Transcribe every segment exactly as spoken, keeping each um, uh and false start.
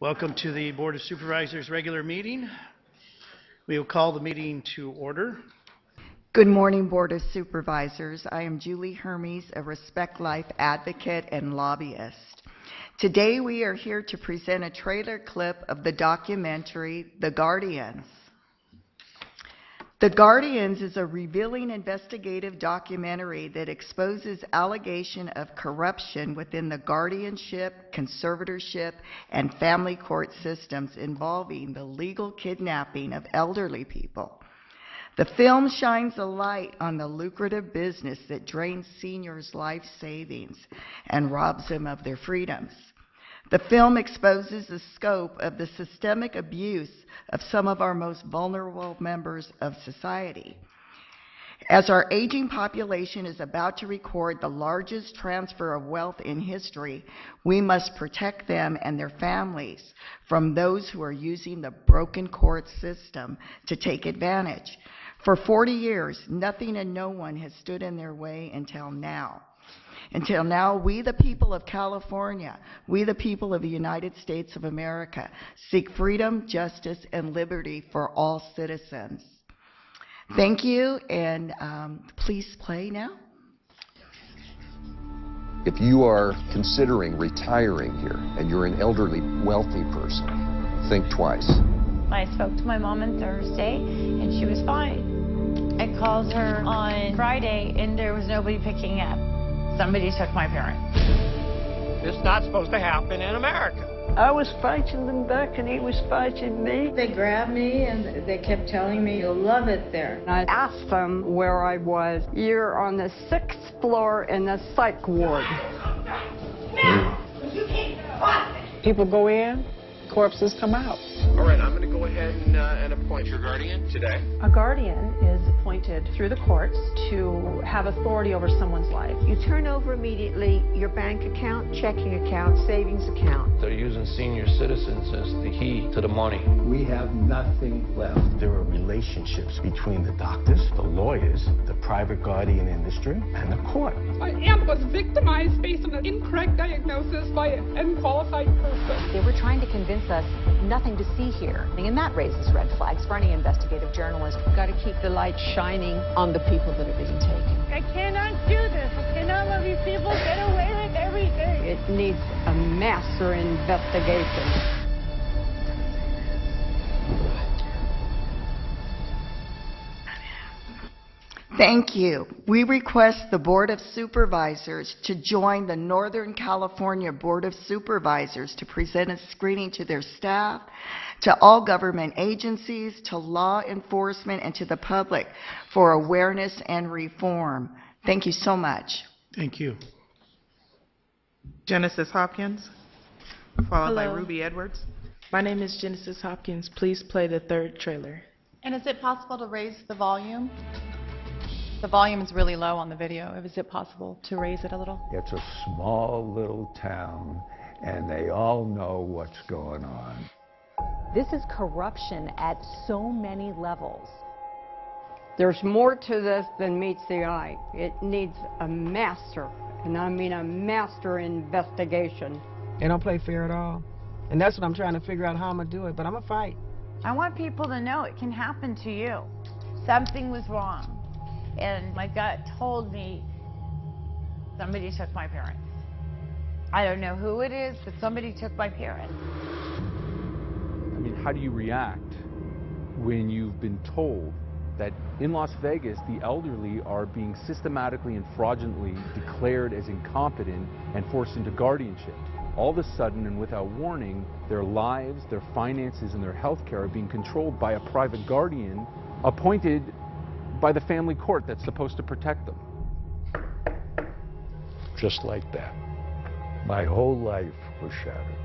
Welcome to the Board of Supervisors regular meeting. We will call the meeting to order. Good morning, Board of Supervisors. I am Julie Hermes, a Respect Life advocate and lobbyist. Today we are here to present a trailer clip of the documentary, The Guardians. The Guardians is a revealing investigative documentary that exposes allegations of corruption within the guardianship, conservatorship, and family court systems involving the legal kidnapping of elderly people. The film shines a light on the lucrative business that drains seniors' life savings and robs them of their freedoms. The film exposes the scope of the systemic abuse of some of our most vulnerable members of society. As our aging population is about to record the largest transfer of wealth in history, we must protect them and their families from those who are using the broken court system to take advantage. For forty years, nothing and no one has stood in their way until now. Until now, we the people of California, we the people of the United States of America, seek freedom, justice, and liberty for all citizens. Thank you, and um, please play now. If you are considering retiring here, and you're an elderly, wealthy person, think twice. I spoke to my mom on Thursday, and she was fine. I called her on Friday, and there was nobody picking up. Somebody took my parents. It's not supposed to happen in America. I was fighting them back, and he was fighting me. They grabbed me, and they kept telling me, you'll love it there. I asked them where I was. You're on the sixth floor in the psych ward. People go in, corpses come out. All right, I'm going to go ahead and, uh, and appoint your guardian today. A guardian is appointed through the courts to have authority over someone's life. You turn over immediately your bank account, checking account, savings account. They're using senior citizens as the key to the money. We have nothing left. There are relationships between the doctors, the lawyers, the private guardian industry, and the court. My aunt was victimized based on an incorrect diagnosis by an unqualified person. They were trying to convince us nothing to see here, and that raises red flags for any investigative journalist. We've got to keep the light shining on the people that are being taken. I cannot do this. I cannot let these people get away with everything. It needs a master investigation. Thank you. We request the Board of Supervisors to join the Northern California Board of Supervisors to present a screening to their staff, to all government agencies, to law enforcement, and to the public for awareness and reform. Thank you so much. Thank you. Genesis Hopkins, followed Hello. by Ruby Edwards. My name is Genesis Hopkins. Please play the third trailer. And is it possible to raise the volume? The volume is really low on the video. Is it possible to raise it a little? It's a small little town, and they all know what's going on. This is corruption at so many levels. There's more to this than meets the eye. It needs a master, and I mean a master investigation. They don't play fair at all, and that's what I'm trying to figure out how I'm going to do it, but I'm going to fight. I want people to know it can happen to you. Something was wrong. And my gut told me somebody took my parents. I don't know who it is, but somebody took my parents. I mean, how do you react when you've been told that in Las Vegas, the elderly are being systematically and fraudulently declared as incompetent and forced into guardianship? All of a sudden and without warning, their lives, their finances, and their health care are being controlled by a private guardian appointed by the family court that's supposed to protect them. Just like that. My whole life was shattered.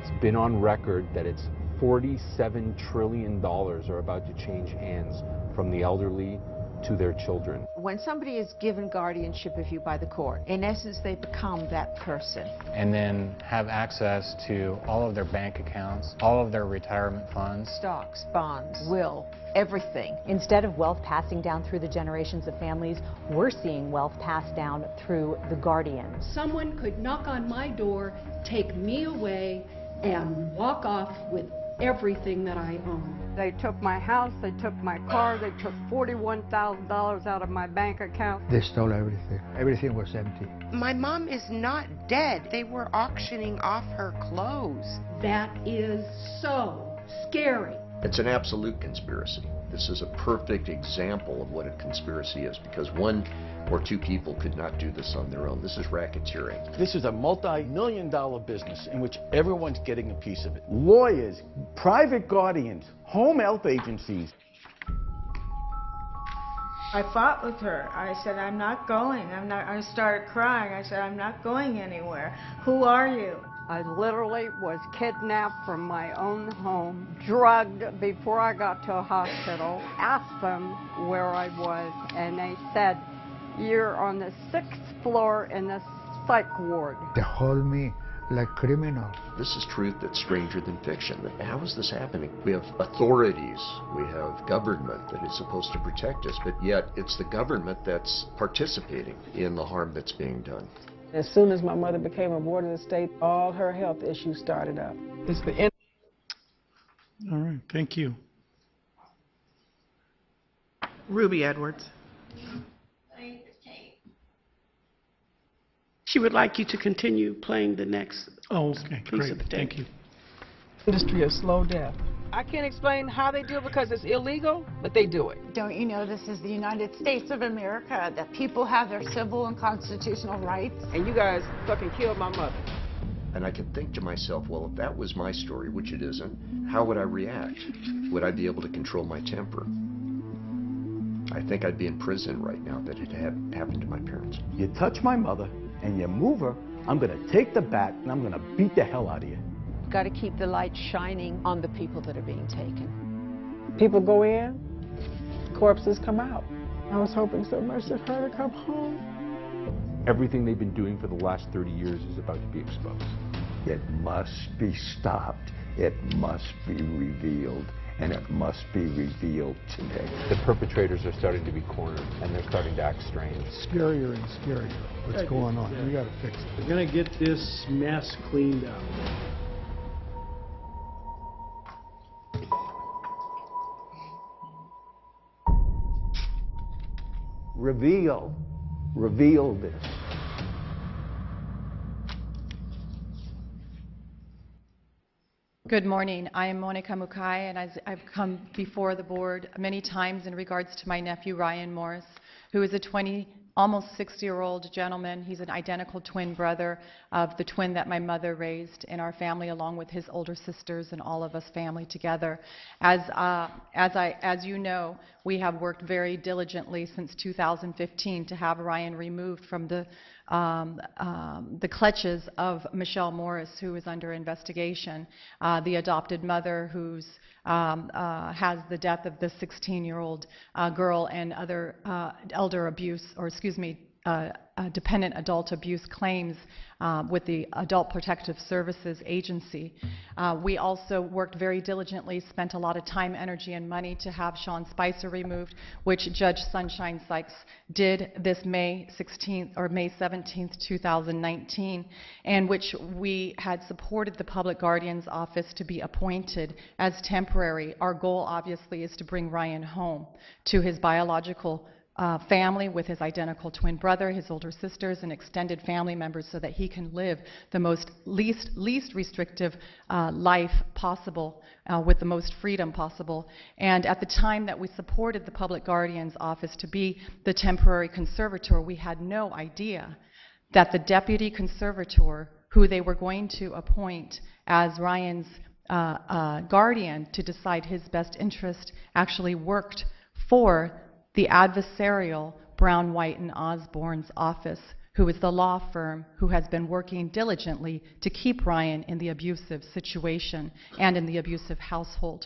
It's been on record that it's forty-seven trillion dollars are about to change hands from the elderly to their children. When somebody is given guardianship of you by the court, in essence, they become that person. And then have access to all of their bank accounts, all of their retirement funds. Stocks, bonds, will, everything. Instead of wealth passing down through the generations of families, we're seeing wealth passed down through the guardian. Someone could knock on my door, take me away, and walk off with everything that I own. They took my house, they took my car, they took forty-one thousand dollars out of my bank account. They stole everything. Everything was empty. My mom is not dead. They were auctioning off her clothes. That is so scary. It's an absolute conspiracy. This is a perfect example of what a conspiracy is, because one or two people could not do this on their own. This is racketeering. This is a multi-million dollar business in which everyone's getting a piece of it. Lawyers, private guardians, home health agencies. I fought with her. I said, I'm not going. I'm not. I started crying. I said, I'm not going anywhere. Who are you? I literally was kidnapped from my own home, drugged before I got to a hospital, asked them where I was, and they said, you're on the sixth floor in the psych ward. They hold me like criminal. This is truth that's stranger than fiction. How is this happening? We have authorities, we have government that is supposed to protect us, but yet it's the government that's participating in the harm that's being done. As soon as my mother became a ward of the state, all her health issues started up. It's the end. All right, thank you. Ruby Edwards. She would like you to continue playing the next oh, okay, piece great. Of the tape. Thank you. Industry of slow death. I can't explain how they do it because it's illegal, but they do it. Don't you know this is the United States of America, that people have their civil and constitutional rights? And you guys fucking killed my mother. And I could think to myself, well, if that was my story, which it isn't, how would I react? Would I be able to control my temper? I think I'd be in prison right now that it had happened to my parents. You touch my mother and you move her, I'm going to take the bat and I'm going to beat the hell out of you. Got to keep the light shining on the people that are being taken. People go in, corpses come out. I was hoping so much for her to come home. Everything they've been doing for the last thirty years is about to be exposed. It must be stopped. It must be revealed. And it must be revealed today. The perpetrators are starting to be cornered, and they're starting to act strange. Scarier and scarier. What's going on? We got to fix it. We're going to get this mess cleaned up. Reveal. Reveal this. Good morning. I am Monica Mukai, and I've come before the board many times in regards to my nephew, Ryan Morris, who is a twenty, almost sixty-year-old gentleman. He's an identical twin brother of the twin that my mother raised in our family, along with his older sisters and all of us family together. As, uh, as, I, as you know, we have worked very diligently since two thousand fifteen to have Ryan removed from the, um, um, the clutches of Michelle Morris, who is under investigation, uh, the adopted mother who's Um, uh, has the death of the sixteen-year-old uh, girl and other uh, elder abuse, or excuse me, uh, uh, dependent adult abuse claims uh, with the Adult Protective Services Agency. Uh, we also worked very diligently, spent a lot of time, energy, and money to have Sean Spicer removed, which Judge Sunshine Sykes did this May sixteenth or May seventeenth, two thousand nineteen, and which we had supported the Public Guardian's Office to be appointed as temporary. Our goal, obviously, is to bring Ryan home to his biological Uh, family with his identical twin brother, his older sisters, and extended family members, so that he can live the most least least restrictive uh, life possible uh, with the most freedom possible. And at the time that we supported the Public Guardian's Office to be the temporary conservator, we had no idea that the deputy conservator, who they were going to appoint as Ryan's uh, uh, guardian to decide his best interest, actually worked for the adversarial Brown, White, and Osborn's office, who is the law firm who has been working diligently to keep Ryan in the abusive situation and in the abusive household.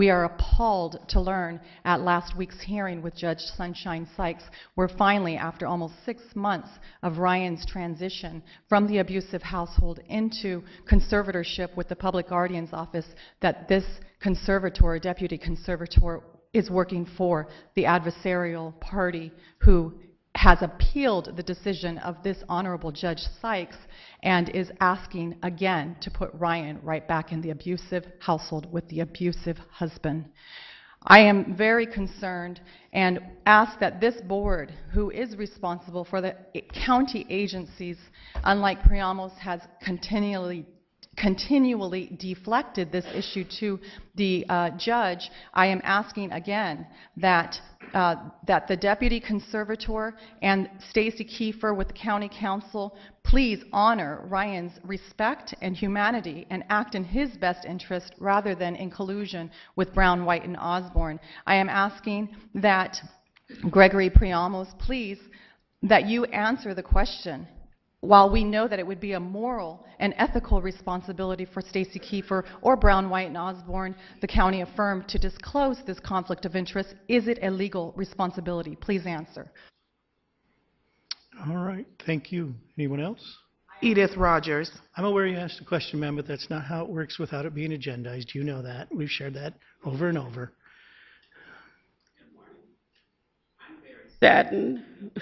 We are appalled to learn at last week's hearing with Judge Sunshine Sykes, where finally, after almost six months of Ryan's transition from the abusive household into conservatorship with the Public Guardian's Office, that this conservator, deputy conservator, is working for the adversarial party who has appealed the decision of this Honorable Judge Sykes and is asking again to put Ryan right back in the abusive household with the abusive husband. I am very concerned and ask that this board, who is responsible for the county agencies, unlike Priamos, has continually continually deflected this issue to the uh, judge. I am asking again that uh, that the deputy conservator and Stacey Kiefer with the county council please honor Ryan's respect and humanity and act in his best interest rather than in collusion with Brown, White, and Osborn. I am asking that Gregory Priamos, please, that you answer the question. While we know that it would be a moral and ethical responsibility for Stacey Kiefer or Brown, White, and Osborn, the county affirmed, to disclose this conflict of interest, is it a legal responsibility? Please answer. All right. Thank you. Anyone else? Edith Rogers. I'm aware you asked the question, ma'am, but that's not how it works without it being agendized. You know that. We've shared that over and over. Good morning. I'm very saddened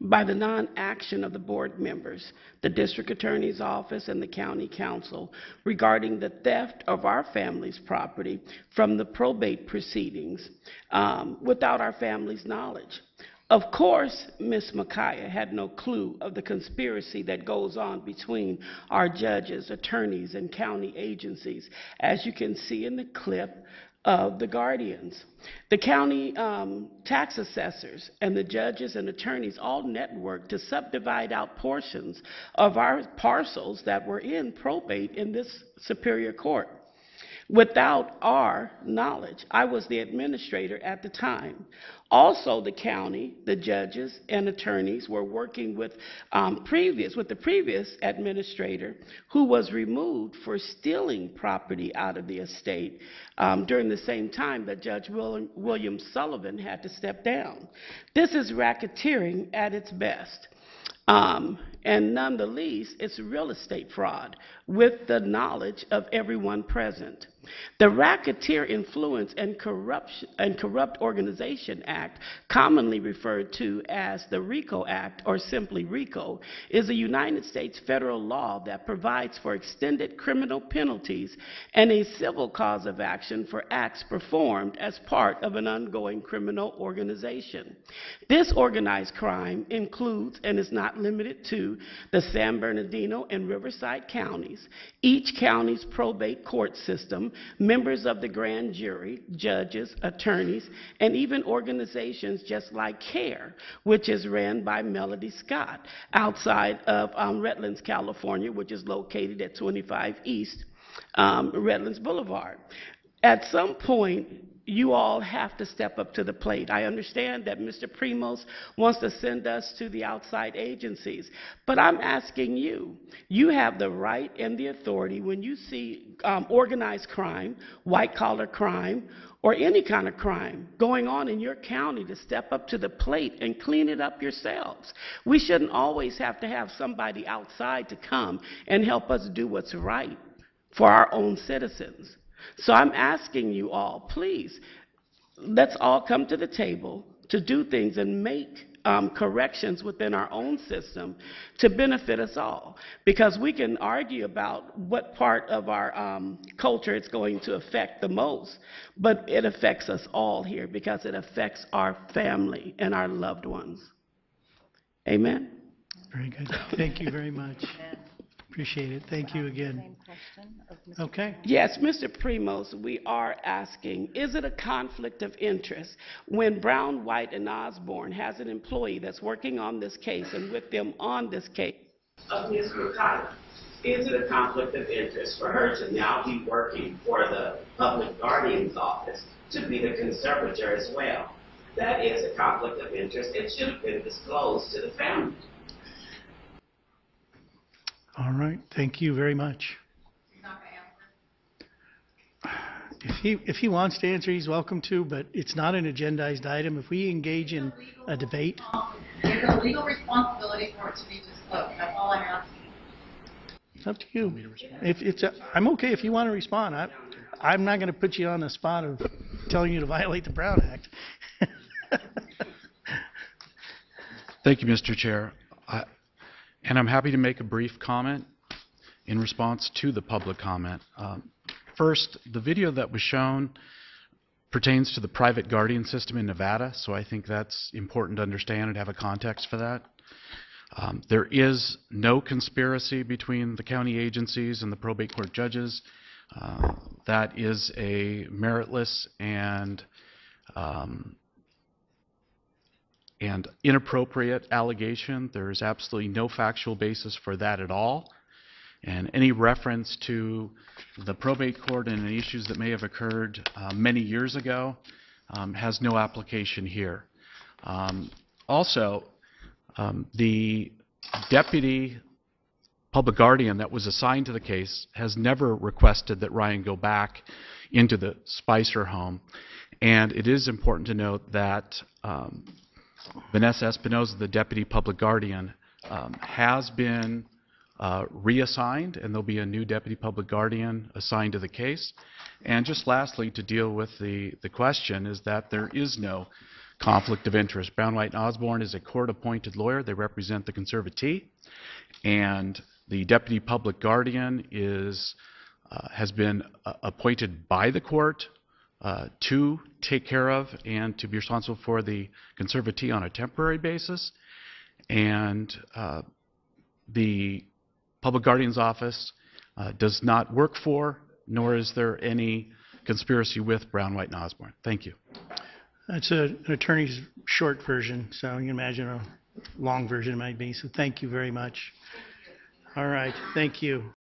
by the non-action of the board members, the district attorney's office, and the county council regarding the theft of our family's property from the probate proceedings um, without our family's knowledge. Of course, Miz Mukai had no clue of the conspiracy that goes on between our judges, attorneys, and county agencies, as you can see in the clip of The Guardians. The county um, tax assessors and the judges and attorneys all networked to subdivide out portions of our parcels that were in probate in this Superior Court without our knowledge. I was the administrator at the time. Also, the county, the judges, and attorneys were working with um, previous, with the previous administrator, who was removed for stealing property out of the estate um, during the same time that Judge William, William Sullivan had to step down. This is racketeering at its best. Um, and none the least, it's real estate fraud with the knowledge of everyone present. The Racketeer Influence and Corruption and Corrupt Organization Act, commonly referred to as the RICO Act or simply RICO, is a United States federal law that provides for extended criminal penalties and a civil cause of action for acts performed as part of an ongoing criminal organization. This organized crime includes and is not limited to the San Bernardino and Riverside counties, each county's probate court system, members of the grand jury, judges, attorneys, and even organizations just like Care, which is ran by Melody Scott outside of um, Redlands, California, which is located at twenty-five East um, Redlands Boulevard. At some point, you all have to step up to the plate. I understand that Mister Priamos wants to send us to the outside agencies, but I'm asking you, you have the right and the authority when you see um, organized crime, white-collar crime, or any kind of crime going on in your county to step up to the plate and clean it up yourselves. We shouldn't always have to have somebody outside to come and help us do what's right for our own citizens. So I'm asking you all, please, let's all come to the table to do things and make um, corrections within our own system to benefit us all. Because we can argue about what part of our um, culture it's going to affect the most, but it affects us all here because it affects our family and our loved ones. Amen? Very good. Thank you very much. Appreciate it. Thank you again. Okay. Yes, Mister Priamos, we are asking, is it a conflict of interest when Brown, White, and Osborn has an employee that's working on this case and with them on this case of Miz Mukai? Is it a conflict of interest for her to now be working for the public guardian's office to be the conservator as well? That is a conflict of interest. It should have been disclosed to the family. All right. Thank you very much. If he, if he wants to answer, he's welcome to, but it's not an agendized item. If we engage in a debate. There's a legal responsibility for it to be disclosed. That's all I'm asking. It's up to you. If it's a, I'm okay if you want to respond. I, I'm not going to put you on the spot of telling you to violate the Brown Act. Thank you, Mister Chair. I, and I'm happy to make a brief comment in response to the public comment. Um, first, the video that was shown pertains to the private guardian system in Nevada, so I think that's important to understand and have a context for that. Um, there is no conspiracy between the county agencies and the probate court judges. Uh, that is a meritless and um, and inappropriate allegation. There is absolutely no factual basis for that at all. And any reference to the probate court and any issues that may have occurred uh, many years ago um, has no application here. Um, also, um, the deputy public guardian that was assigned to the case has never requested that Ryan go back into the Spicer home. And it is important to note that um, Vanessa Espinoza, the deputy public guardian, um, has been Uh, reassigned, and there'll be a new deputy public guardian assigned to the case. And just lastly, to deal with the, the question, is that there is no conflict of interest. Brown, White, and Osborn is a court-appointed lawyer. They represent the conservatee, and the deputy public guardian is uh, has been uh, appointed by the court uh, to take care of and to be responsible for the conservatee on a temporary basis. And uh, the Public Guardian's Office uh, does not work for, nor is there any conspiracy with Brown, White, and Osborn. Thank you. That's a, an attorney's short version, so you can imagine a long version might be. So thank you very much. All right, thank you.